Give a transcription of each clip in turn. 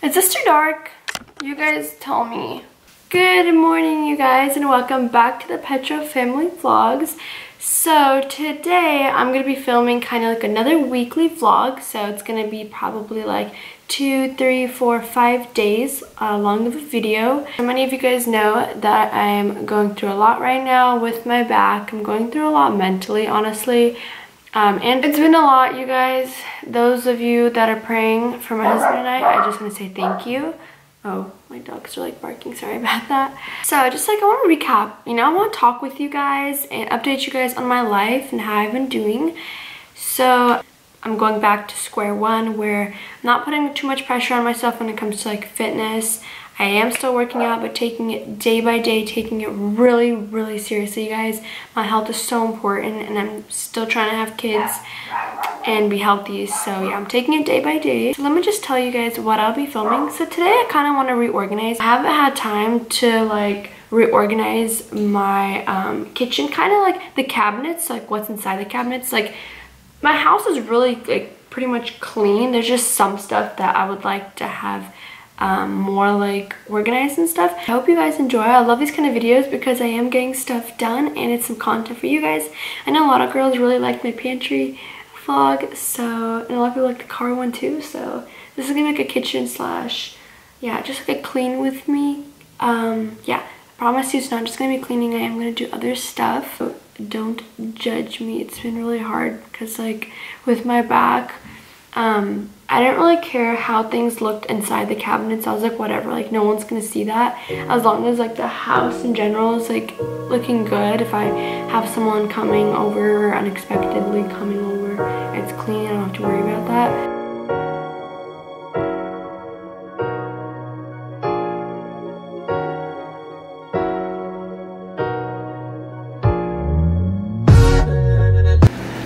Is this too dark? You guys tell me. Good morning, you guys, and welcome back to the Petro Family Vlogs. So today I'm going to be filming kind of like another weekly vlog. So it's going to be probably like 2, 3, 4, 5 days long of a video. And many of you guys know that I'm going through a lot right now with my back. I'm going through a lot mentally, honestly. And it's been a lot, you guys. Those of you that are praying for my husband and I just want to say thank you. Oh, my dogs are like barking, sorry about that. So just like I want to recap, you know, I want to talk with you guys and update you guys on my life and how I've been doing. So I'm going back to square one where I'm not putting too much pressure on myself when it comes to like fitness. I am still working out, but taking it day by day, taking it really, really seriously, you guys. My health is so important, and I'm still trying to have kids and be healthy. So yeah, I'm taking it day by day. So let me just tell you guys what I'll be filming. So today I kind of want to reorganize. I haven't had time to like reorganize my kitchen, kind of like the cabinets, like what's inside the cabinets. Like my house is really like pretty much clean. There's just some stuff that I would like to have more like organized and stuff. I hope you guys enjoy. I love these kind of videos because I am getting stuff done and it's some content for you guys. I know a lot of girls really like my pantry vlog, so, and a lot of people like the car one too, so this is gonna be like a kitchen slash, yeah, just like a clean with me. Yeah, I promise you it's not just gonna be cleaning. I am gonna do other stuff. So don't judge me. It's been really hard because like with my back, I didn't really care how things looked inside the cabinets. I was like, whatever, like no one's gonna see that. As long as like the house in general is like looking good. If I have someone coming over or unexpectedly coming over, it's clean, I don't have to worry about that.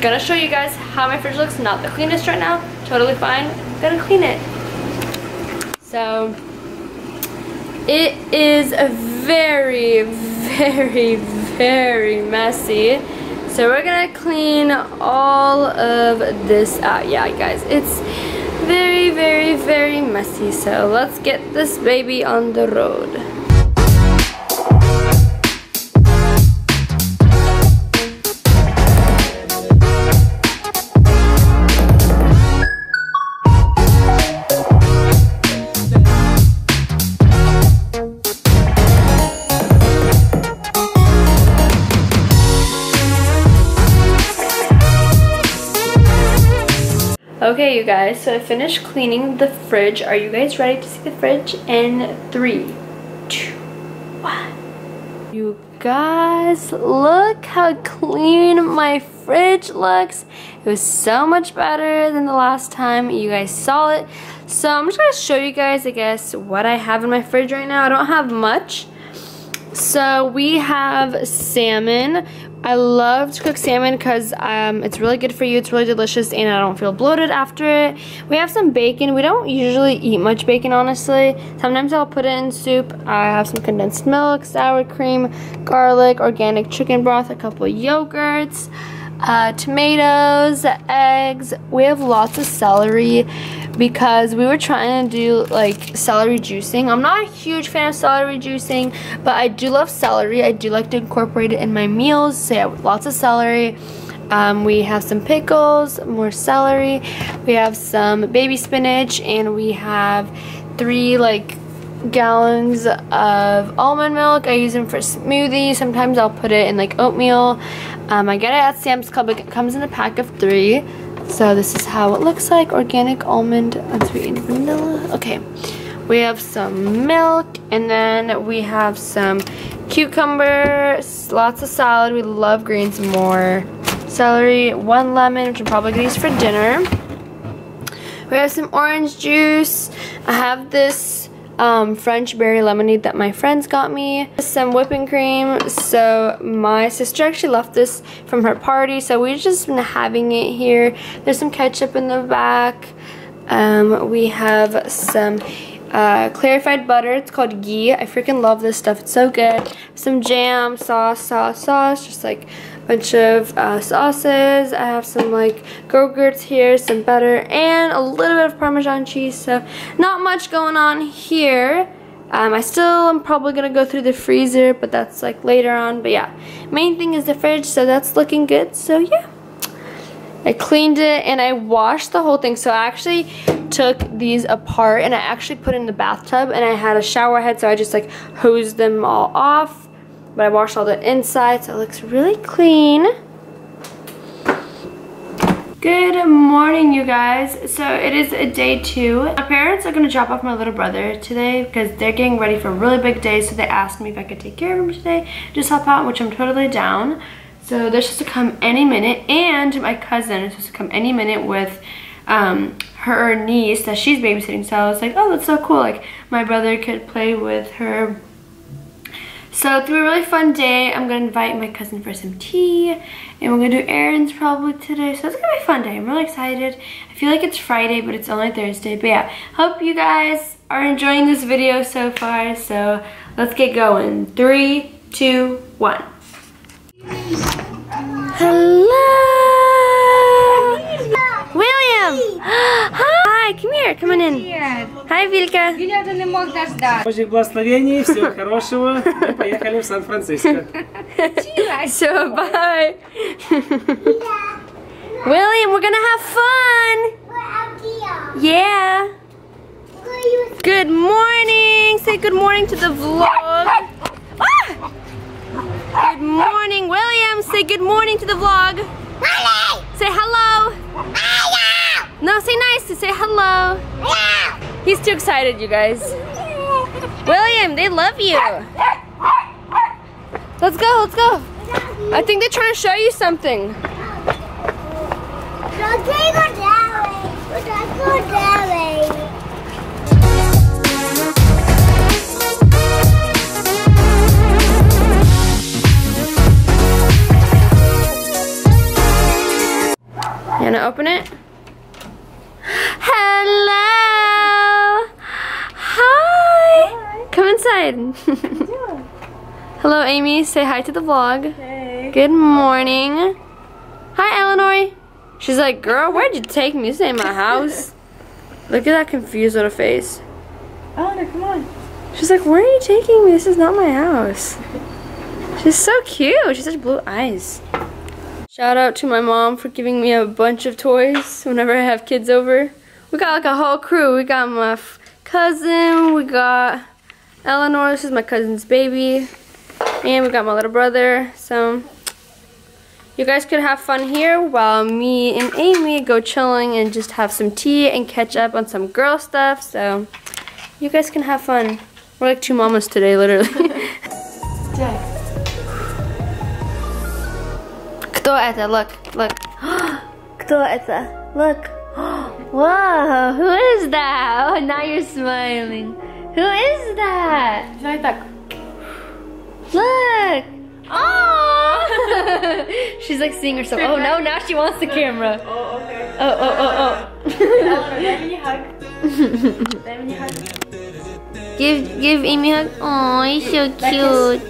Gonna show you guys how my fridge looks. Not the cleanest right now, totally fine. Gonna clean it. So it is very, very, very messy. So we're gonna clean all of this out. Yeah, guys, it's very, very, very messy. So let's get this baby on the road. Okay, you guys, so I finished cleaning the fridge. Are you guys ready to see the fridge? In 3, 2, 1. You guys, look how clean my fridge looks. It was so much better than the last time you guys saw it. So I'm just gonna show you guys, I guess, what I have in my fridge right now. I don't have much. So we have salmon. I love to cook salmon because it's really good for you. It's really delicious and I don't feel bloated after it. We have some bacon. We don't usually eat much bacon, honestly. Sometimes I'll put it in soup. I have some condensed milk, sour cream, garlic, organic chicken broth, a couple of yogurts, tomatoes, eggs. We have lots of celery because we were trying to do like celery juicing. I'm not a huge fan of celery juicing, but I do love celery. I do like to incorporate it in my meals. So yeah, lots of celery. We have some pickles, more celery. We have some baby spinach, and we have 3 like gallons of almond milk. I use them for smoothies. Sometimes I'll put it in like oatmeal. I get it at Sam's Club. It comes in a pack of 3. So this is how it looks like. Organic almond, unsweetened vanilla. Okay, we have some milk, and then we have some cucumber, lots of salad. We love greens, more celery, 1 lemon, which I'm probably gonna use for dinner. We have some orange juice. I have this French berry lemonade that my friends got me. Some whipping cream. So my sister actually left this from her party, so we've just been having it here. There's some ketchup in the back. We have some clarified butter. It's called ghee. I freaking love this stuff. It's so good. Some jam, sauce, just like a bunch of sauces. I have some like go-gurts here, some butter, and a little bit of Parmesan cheese. So not much going on here. I still am probably going to go through the freezer, but that's like later on. But yeah, main thing is the fridge, so that's looking good. So yeah. I cleaned it and I washed the whole thing. So I actually took these apart and I actually put in the bathtub, and I had a shower head, so I just like hosed them all off. But I washed all the inside, so it looks really clean. Good morning, you guys. So it is day 2. My parents are gonna drop off my little brother today because they're getting ready for a really big day, so they asked me if I could take care of him today, just help out, which I'm totally down. So they're supposed to come any minute, and my cousin is supposed to come any minute with her niece that she's babysitting. So I was like, oh, that's so cool, like my brother could play with her. So it's been a really fun day. I'm gonna invite my cousin for some tea, and we're gonna do errands probably today. So it's gonna be a fun day. I'm really excited. I feel like it's Friday, but it's only Thursday. But yeah, hope you guys are enjoying this video so far. So let's get going. 3, 2, 1. Hello! William! Hi, come here, come on in. Hi, Вилька. Юля, ты не мог дождаться. Божьих благословений, всего хорошего. Мы поехали в Сан-Франциско. Все, bye. William, we're gonna have fun. Yeah. Good morning. Say good morning to the vlog. Good morning, William. Say good morning to the vlog. Hello. Say hello. Hello. No, say nice. Say hello. Hello. He's too excited, you guys. William, they love you. Let's go. Let's go. I think they're trying to show you something. You wanna open it? Hello! Hi! Come inside. Hello, Amy. Say hi to the vlog. Hey. Good morning. Hi, Eleanor. She's like, girl, where'd you take me? This ain't my house. Look at that confused little face. Eleanor, come on. She's like, where are you taking me? This is not my house. She's so cute. She's such blue eyes. Shout out to my mom for giving me a bunch of toys whenever I have kids over. We got like a whole crew. We got my cousin, we got Eleanor, this is my cousin's baby, and we got my little brother. So you guys could have fun here while me and Amy go chilling and just have some tea and catch up on some girl stuff. So you guys can have fun. We're like two mamas today, literally. Yeah. Кто это? Look, look. Кто это? Look. Whoa, who is that? Oh, now you're smiling. Who is that? Look. Oh. She's like seeing herself. Oh no, now she wants the camera. Oh, okay. Oh. Let me hug. Let me hug. Give Amy a hug. Oh, he's so cute.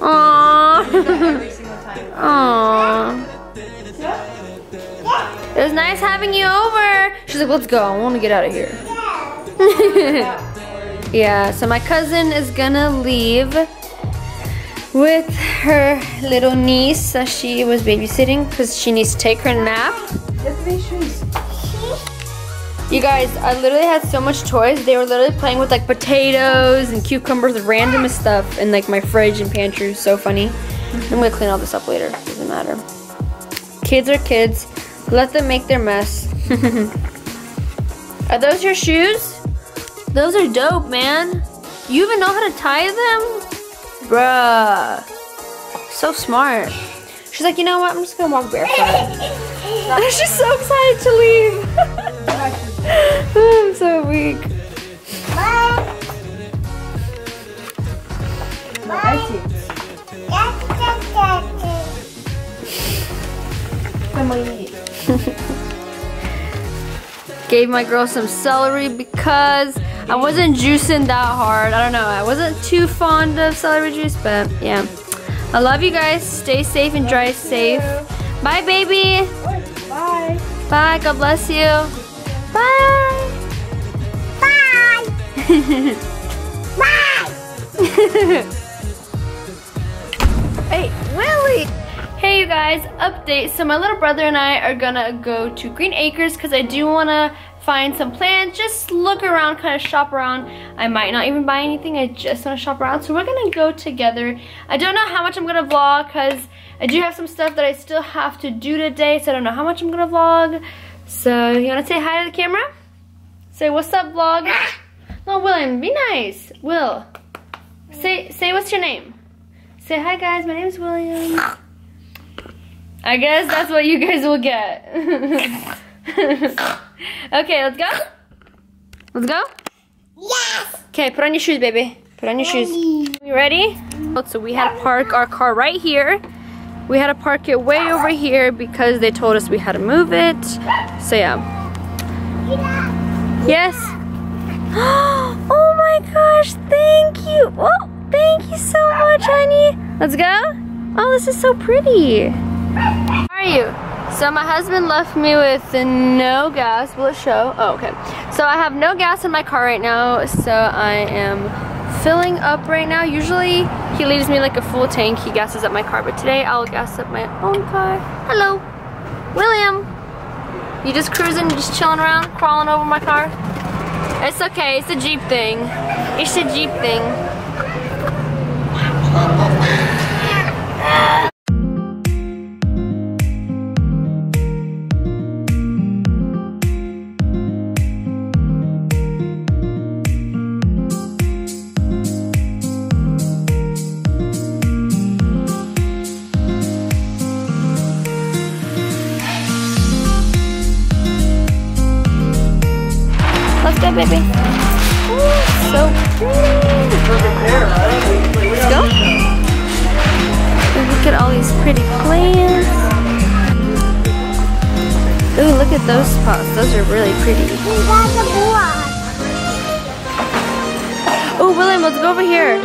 Oh. Aww. It was nice having you over. She's like, let's go. I want to get out of here. Yeah, so my cousin is going to leave with her little niece that she was babysitting because she needs to take her nap. You guys, I literally had so much toys. They were literally playing with like potatoes and cucumbers, random stuff, and like my fridge and pantry. It was so funny. I'm gonna clean all this up later, doesn't matter. Kids are kids, let them make their mess. Are those your shoes? Those are dope, man. You even know how to tie them? Bruh, so smart. She's like, you know what, I'm just gonna walk barefoot. She's so excited to leave. I'm so weak. Bye. Bye. Gave my girl some celery because I wasn't juicing that hard. I don't know, I wasn't too fond of celery juice, but yeah. I love you guys. Stay safe and drive safe. Bye, baby. Bye. Bye, God bless you. Bye. Bye. Bye. Hey, Willie. Hey, you guys, update. So my little brother and I are gonna go to Green Acres because I do wanna find some plants, just look around, kind of shop around. I might not even buy anything, I just want to shop around. So we're gonna go together. I don't know how much I'm gonna vlog because I do have some stuff that I still have to do today, so I don't know how much I'm gonna vlog. So you wanna say hi to the camera? Say what's up, vlog? No, William, be nice. Will, say what's your name? Say hi guys, my name is William. I guess that's what you guys will get. Okay, let's go. Let's go? Yes! Okay, put on your shoes, baby. Put on your shoes. You ready? So we had to park our car right here. We had to park it way over here because they told us we had to move it. So yeah. Yes. Oh my gosh, thank you. Oh, thank you so much, honey. Let's go. Oh, this is so pretty. How are you? So my husband left me with no gas. Will it show? Oh, okay. So I have no gas in my car right now, so I am filling up right now. Usually he leaves me like a full tank. He gasses up my car, but today I'll gas up my own car. Hello, William. You just cruising, just chilling around, crawling over my car? It's okay, it's a Jeep thing. It's a Jeep thing. Baby. Ooh, so pretty. Let's go. Look at all these pretty plants. Ooh, look at those spots. Those are really pretty. Oh, William, let's go over here.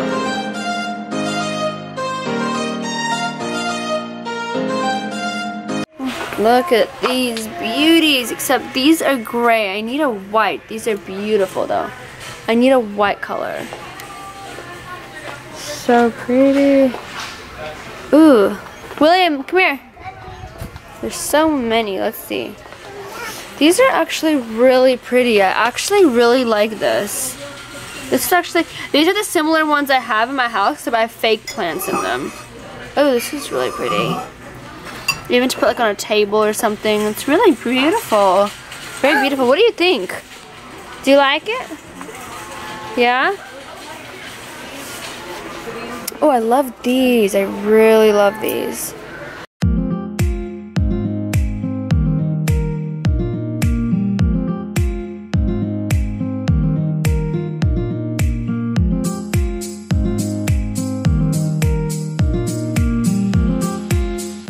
Look at these beauties, except these are gray. I need a white. These are beautiful though. I need a white color. So pretty. Ooh. William, come here. There's so many. Let's see. These are actually really pretty. I actually really like this. This is actually, these are the similar ones I have in my house, except I have fake plants in them. Oh, this is really pretty. Even to put like on a table or something. It's really beautiful. Very beautiful. What do you think? Do you like it? Yeah? Oh, I love these. I really love these.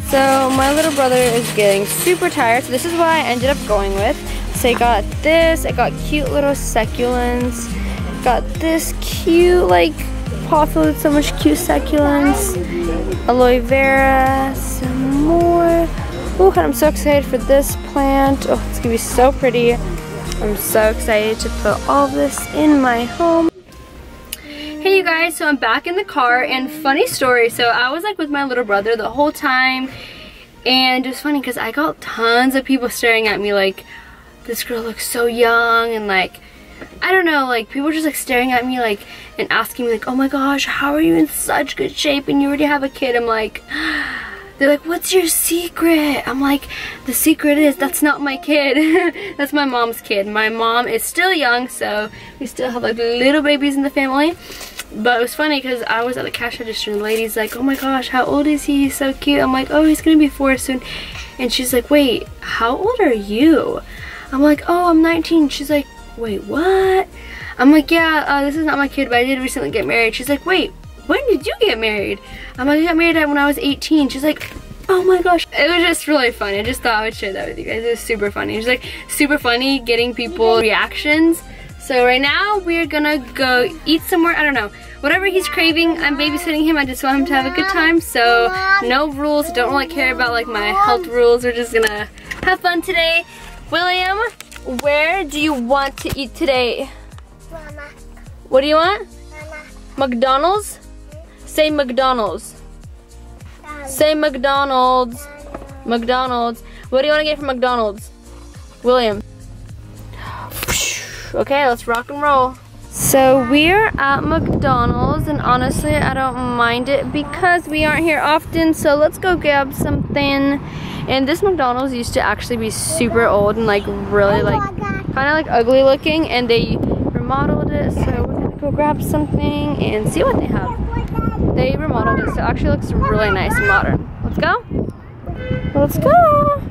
So my little brother is getting super tired, so this is what I ended up going with. So I got this, I got cute little succulents, got this cute like pot filled with so much cute succulents, aloe vera, some more. Oh, and I'm so excited for this plant. Oh, it's gonna be so pretty. I'm so excited to put all this in my home. Hey you guys, so I'm back in the car, and funny story, so I was like with my little brother the whole time, and it was funny because I got tons of people staring at me like, this girl looks so young, and like, I don't know, like people were just like staring at me like and asking me like, oh my gosh, how are you in such good shape and you already have a kid? I'm like, they're like, what's your secret? I'm like, the secret is that's not my kid. That's my mom's kid. My mom is still young, so we still have like little babies in the family. But it was funny because I was at the cash register and the lady's like, oh my gosh, how old is he? He's so cute. I'm like, oh, he's gonna be 4 soon. And she's like, wait, how old are you? I'm like, oh, I'm 19. She's like, wait, what? I'm like, yeah, this is not my kid, but I did recently get married. She's like, wait, when did you get married? I'm like, I got married when I was 18. She's like, oh my gosh. It was just really funny. I just thought I would share that with you guys. It was super funny. It was like super funny getting people reactions. So right now we're gonna go eat somewhere, I don't know, whatever he's craving. I'm babysitting him, I just want him to have a good time. So no rules, don't really care about like my health rules. We're just gonna have fun today. William, where do you want to eat today? Mama. What do you want? Mama. McDonald's? Say McDonald's. Say McDonald's. McDonald's. What do you want to get from McDonald's? William. Okay, let's rock and roll. So we're at McDonald's, and honestly, I don't mind it because we aren't here often, so let's go grab something. And this McDonald's used to actually be super old and like really like kind of like ugly looking, and they remodeled it, so we're gonna go grab something and see what they have. They remodeled it, so it actually looks really nice and modern. Let's go. Let's go.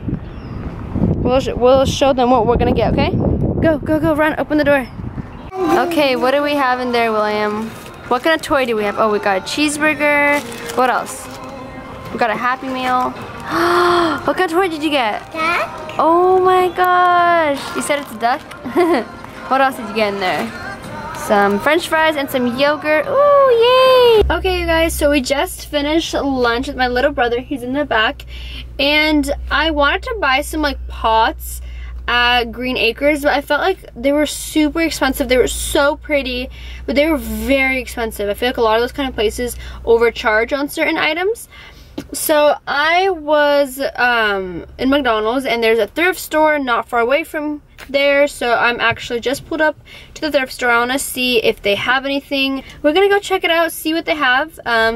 We'll show them what we're gonna get, okay? Go, go, go, run, open the door. Okay, what do we have in there, William? What kind of toy do we have? Oh, we got a cheeseburger. What else? We got a Happy Meal. What kind of toy did you get? Duck. Oh my gosh. You said it's a duck? What else did you get in there? Some french fries and some yogurt. Ooh, yay! Okay, you guys, so we just finished lunch with my little brother. He's in the back. And I wanted to buy some like pots at Green Acres, but I felt like they were super expensive. They were so pretty, but they were very expensive. I feel like a lot of those kind of places overcharge on certain items. So I was in McDonald's, and there's a thrift store not far away from there, so I'm actually just pulled up to the thrift store. I want to see if they have anything. We're gonna go check it out, see what they have,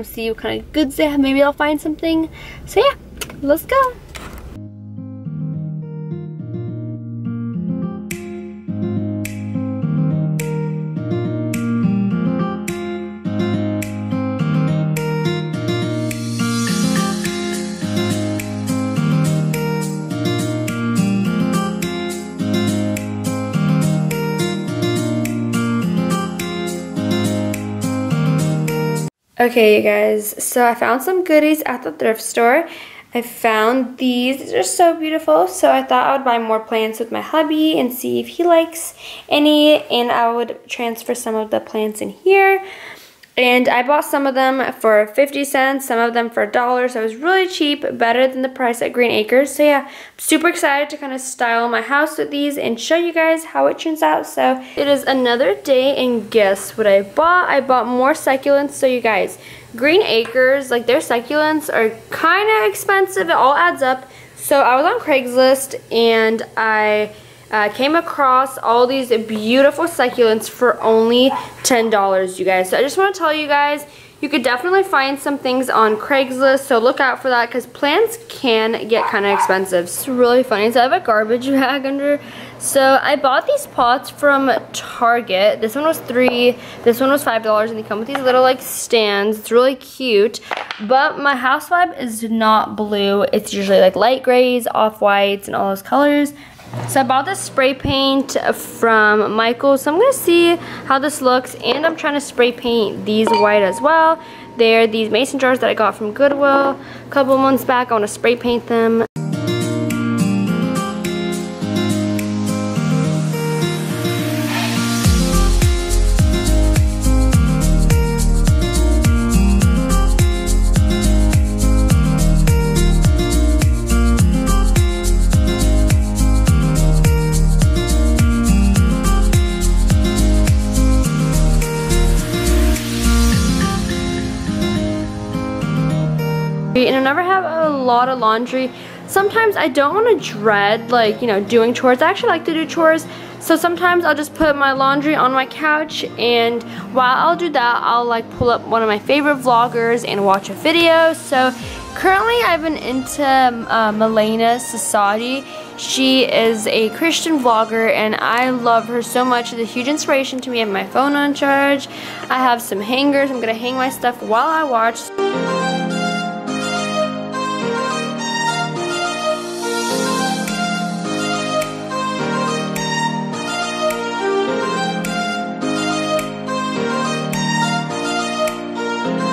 see what kind of goods they have. Maybe I'll find something. So yeah, let's go. Okay, you guys, so I found some goodies at the thrift store. I found these. These are so beautiful, so I thought I would buy more plants with my hubby and see if he likes any, and I would transfer some of the plants in here. And I bought some of them for 50 cents, some of them for $1, so it was really cheap, better than the price at Green Acres. So yeah, I'm super excited to kind of style my house with these and show you guys how it turns out. So it is another day, and guess what I bought? I bought more succulents. So you guys, Green Acres, like their succulents are kind of expensive. It all adds up. So I was on Craigslist, and I came across all these beautiful succulents for only $10, you guys. So I just want to tell you guys, you could definitely find some things on Craigslist, so look out for that, because plants can get kind of expensive. It's really funny. So I have a garbage bag under. So I bought these pots from Target. This one was $3, this one was $5, and they come with these little like stands. It's really cute. But my house vibe is not blue. It's usually like light grays, off-whites, and all those colors. So I bought this spray paint from Michaels, so I'm going to see how this looks, and I'm trying to spray paint these white as well. They're these mason jars that I got from Goodwill a couple months back. I want to spray paint them. And I never have a lot of laundry. Sometimes I don't want to dread, like, you know, doing chores. I actually like to do chores, so sometimes I'll just put my laundry on my couch, and while I'll do that, I'll like pull up one of my favorite vloggers and watch a video. So currently I've been into Milena Sasadi. She is a Christian vlogger, and I love her so much. She's a huge inspiration to me. I have my phone on charge. I have some hangers. I'm gonna hang my stuff while I watch.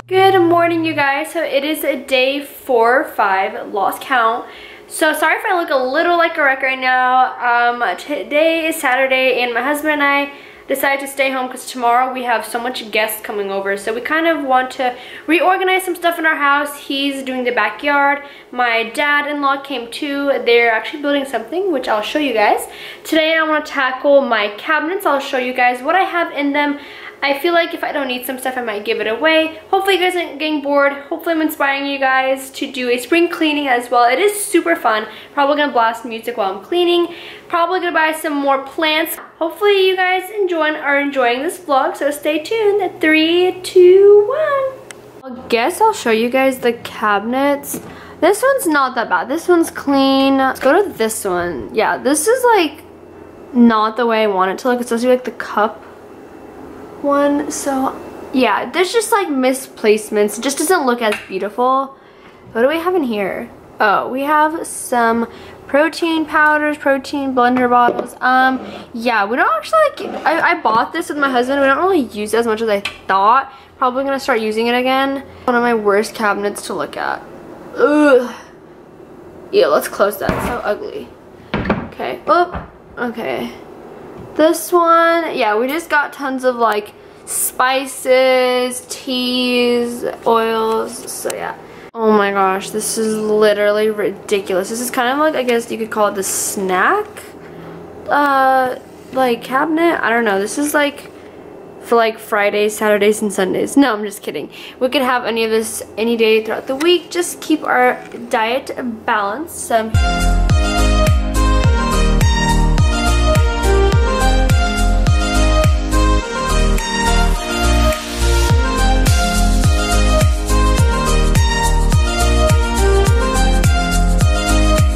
Good morning, you guys. So it is day 4 or 5, lost count. So sorry if I look a little like a wreck right now. Today is Saturday, and my husband and I decided to stay home because tomorrow we have so much guests coming over. So we kind of want to reorganize some stuff in our house. He's doing the backyard. My dad-in-law came too. They're actually building something, which I'll show you guys. Today I want to tackle my cabinets. I'll show you guys what I have in them. I feel like if I don't need some stuff, I might give it away. Hopefully you guys aren't getting bored. Hopefully I'm inspiring you guys to do a spring cleaning as well. It is super fun. Probably gonna blast music while I'm cleaning. Probably gonna buy some more plants. Hopefully you guys are enjoying this vlog, so stay tuned. At 3, 2, 1. I guess I'll show you guys the cabinets. This one's not that bad. This one's clean. Let's go to this one. Yeah, this is like not the way I want it to look. It's supposed to be like the cup one, so yeah, there's just like misplacements. It just doesn't look as beautiful. What do we have in here? Oh, we have some protein powders, protein blender bottles. Yeah, we don't actually like, I bought this with my husband. We don't really use it as much as I thought. Probably gonna start using it again. One of my worst cabinets to look at. Ugh. Yeah, let's close that. So ugly. Okay. Oh, okay. This one, yeah, we just got tons of like spices, teas, oils, so yeah. Oh my gosh, this is literally ridiculous. This is kind of like, I guess you could call it the snack, like cabinet. I don't know, this is like for like Fridays, Saturdays, and Sundays. No, I'm just kidding. We could have any of this any day throughout the week. Just keep our diet balanced.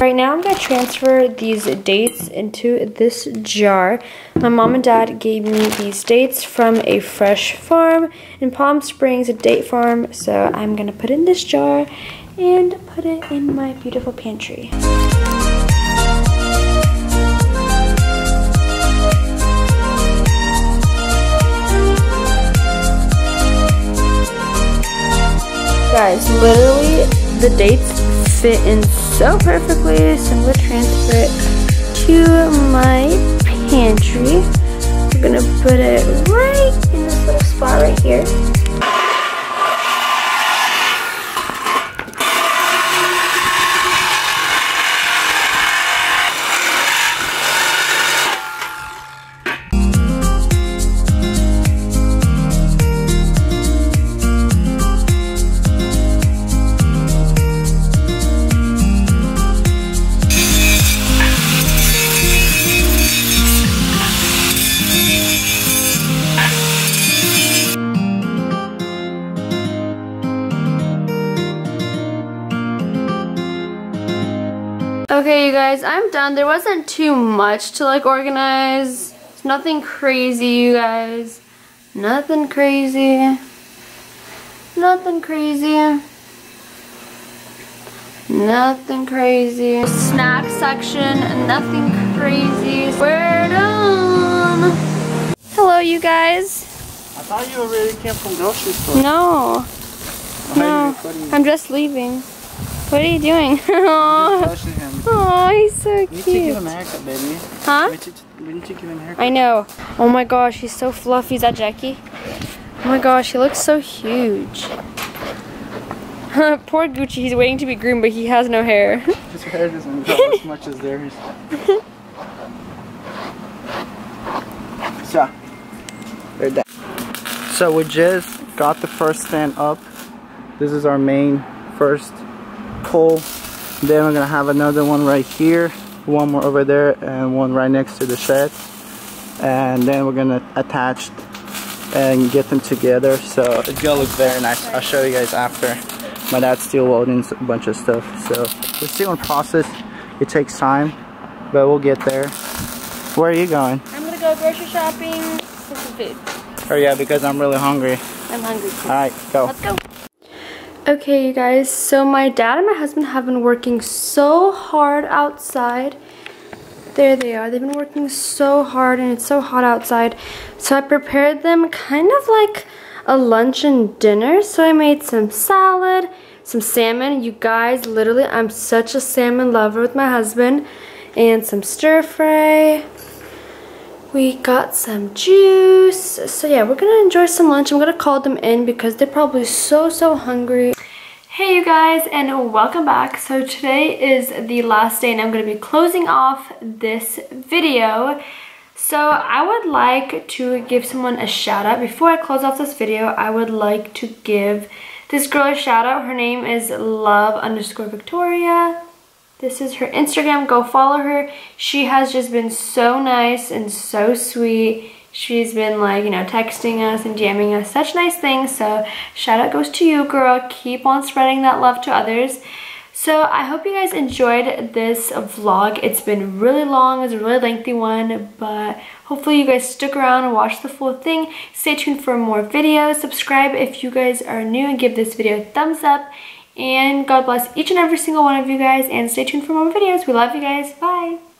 Right now, I'm going to transfer these dates into this jar. My mom and dad gave me these dates from a fresh farm in Palm Springs, a date farm. So I'm going to put it in this jar and put it in my beautiful pantry. Guys, literally the dates fit in so perfectly, so I'm going to transfer it to my pantry. I'm going to put it right in this little spot right here. Okay, you guys, I'm done. There wasn't too much to like organize. It's nothing crazy, you guys. Nothing crazy. Nothing crazy. Nothing crazy. Snack section, nothing crazy. We're done. Hello, you guys. I thought you already came from the grocery store. No. No, I'm just leaving. What are you doing? Oh, he's so cute. We need to give him a haircut, baby. Huh? We need to give him a haircut. I know. Oh my gosh, he's so fluffy. Is that Jackie? Oh my gosh, he looks so huge. Poor Gucci, he's waiting to be groomed, but he has no hair. His hair doesn't grow as much as theirs. So we just got the first stand up. This is our main first pole. Then we're gonna have another one right here, one more over there, and one right next to the shed, and then we're gonna attach and get them together, so it's gonna look very nice. I'll show you guys after. My dad's still welding a bunch of stuff, so we're still in process. It takes time, but we'll get there. Where are you going? I'm gonna go grocery shopping for some food. Oh yeah, because I'm really hungry. I'm hungry too. Alright, go. Let's go. Okay, you guys, so my dad and my husband have been working so hard outside. There they are. They've been working so hard and it's so hot outside. So I prepared them kind of like a lunch and dinner. So I made some salad, some salmon. You guys, literally, I'm such a salmon lover with my husband. And some stir fry. We got some juice. So yeah, we're gonna enjoy some lunch. I'm gonna call them in because they're probably so hungry. Hey you guys, and welcome back. So today is the last day and I'm gonna be closing off this video. So I would like to give someone a shout out. Before I close off this video, I would like to give this girl a shout out. Her name is love_Victoria. This is her Instagram, go follow her. She has just been so nice and so sweet. She's been like, you know, texting us and DMing us such nice things. So shout out goes to you, girl. Keep on spreading that love to others. So I hope you guys enjoyed this vlog. It's been really long, it's a really lengthy one, but hopefully you guys stick around and watch the full thing. Stay tuned for more videos. Subscribe if you guys are new and give this video a thumbs up. And God bless each and every single one of you guys, and stay tuned for more videos. We love you guys. Bye.